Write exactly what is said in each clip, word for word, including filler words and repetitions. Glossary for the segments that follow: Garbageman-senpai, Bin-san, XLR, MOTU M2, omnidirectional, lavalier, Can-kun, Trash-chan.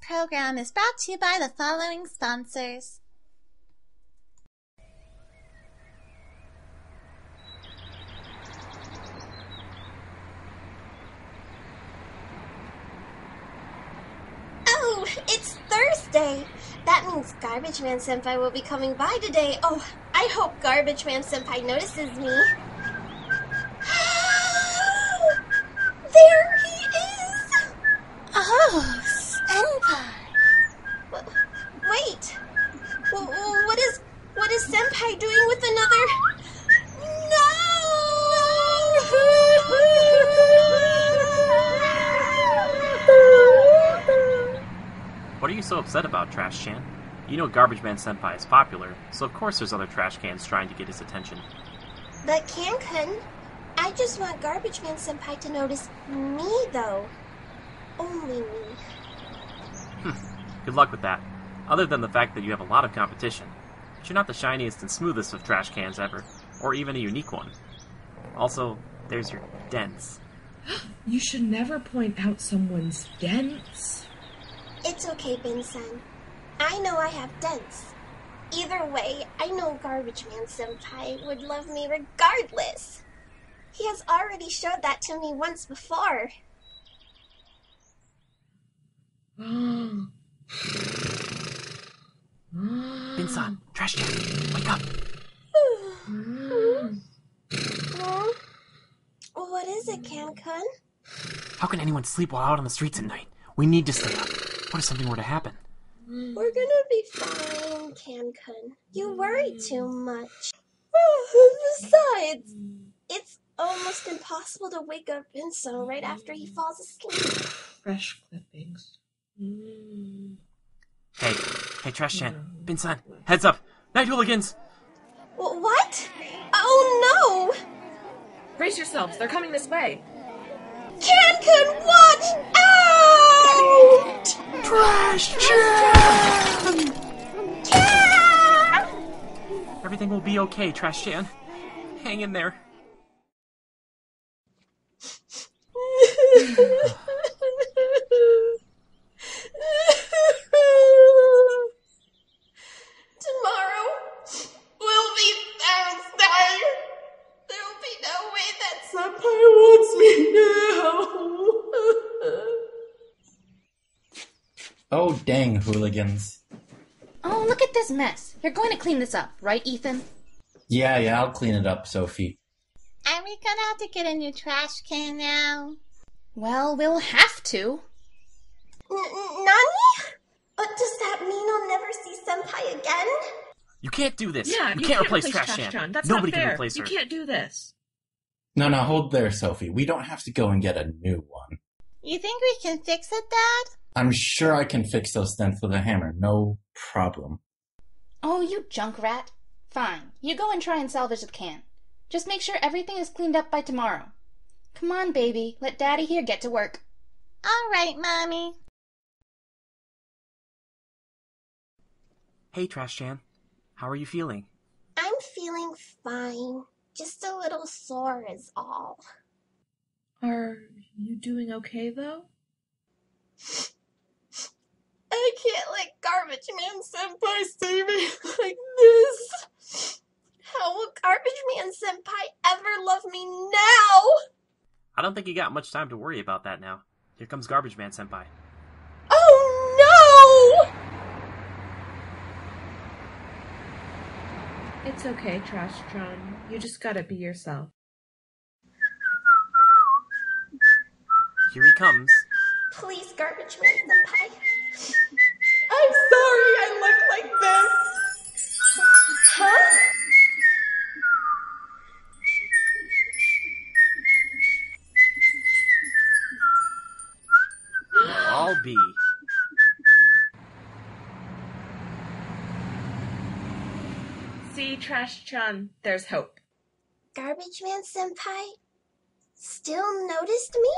program is brought to you by the following sponsors. Oh, it's Thursday! That means Garbageman-senpai will be coming by today. Oh, I hope Garbageman-senpai notices me. There he is! Oh, senpai. W wait. W what is what is senpai doing with another? No! What are you so upset about, Trash-chan? You know Garbageman-senpai is popular, so of course there's other trash cans trying to get his attention. But Can-kun, I just want Garbageman-senpai to notice me, though. Only me. Hmm. Good luck with that. Other than the fact that you have a lot of competition. But you're not the shiniest and smoothest of trash cans ever. Or even a unique one. Also, there's your dents. You should never point out someone's dents. It's okay, Bin-san. I know I have dents. Either way, I know Garbageman-senpai would love me regardless. He has already showed that to me once before. Bin-san, Trash-chan, wake up! Huh? What is it, Can-kun? How can anyone sleep while out on the streets at night? We need to stay up. What if something were to happen? We're gonna be fine, Can-kun. You worry too much. Besides, it's almost impossible to wake up Bin-san right after he falls asleep. Fresh clippings. Mm. Hey, hey, Trash-chan, Bin-san, heads up! Night hooligans! W what? Oh no! Brace yourselves, they're coming this way. Can-kun, watch out! Trash-chan! Everything will be okay, Trash-chan. Hang in there. Tomorrow will be Thursday. There will be no way that senpai wants me now. Oh, dang, hooligans. Oh, look at this mess. You're going to clean this up, right, Ethan? Yeah, yeah, I'll clean it up, Sophie. Are we gonna have to get a new trash can now? Well, we'll have to. N-Nani? Uh, does that mean I'll never see senpai again? You can't do this. Yeah, you, you can't, can't replace, replace Trash-chan. Trash That's Nobody not fair. Can replace her. You can't do this. No, no, hold there, Sophie. We don't have to go and get a new one. You think we can fix it, Dad? I'm sure I can fix those dents with a hammer. No problem. Oh, you junk rat. Fine. You go and try and salvage the can. Just make sure everything is cleaned up by tomorrow. Come on, baby. Let Daddy here get to work. All right, Mommy. Hey, Trash-chan. How are you feeling? I'm feeling fine. Just a little sore is all. Are you doing okay, though? I can't let Garbageman-senpai see me like this. How will Garbageman-senpai ever love me now? I don't think you got much time to worry about that now. Here comes Garbageman-senpai. Oh no! It's okay, Trash-chan. You just gotta be yourself. Here he comes. Please, Garbageman-senpai. I'm sorry I look like this. Huh? B. See, Trash-chan, there's hope. Garbageman-senpai still noticed me?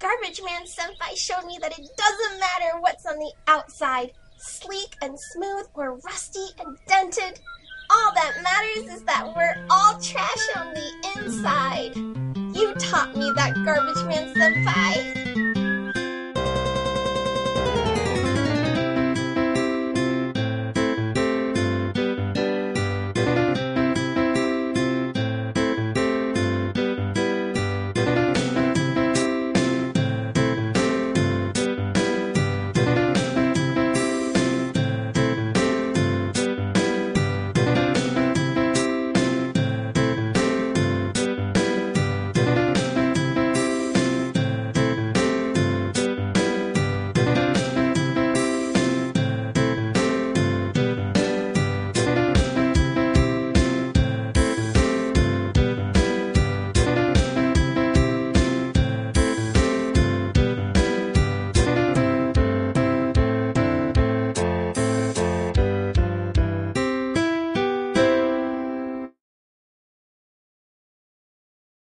Garbageman-senpai showed me that it doesn't matter what's on the outside, sleek and smooth or rusty and dented. All that matters is that we're all trash on the inside. You taught me that, Garbageman-senpai.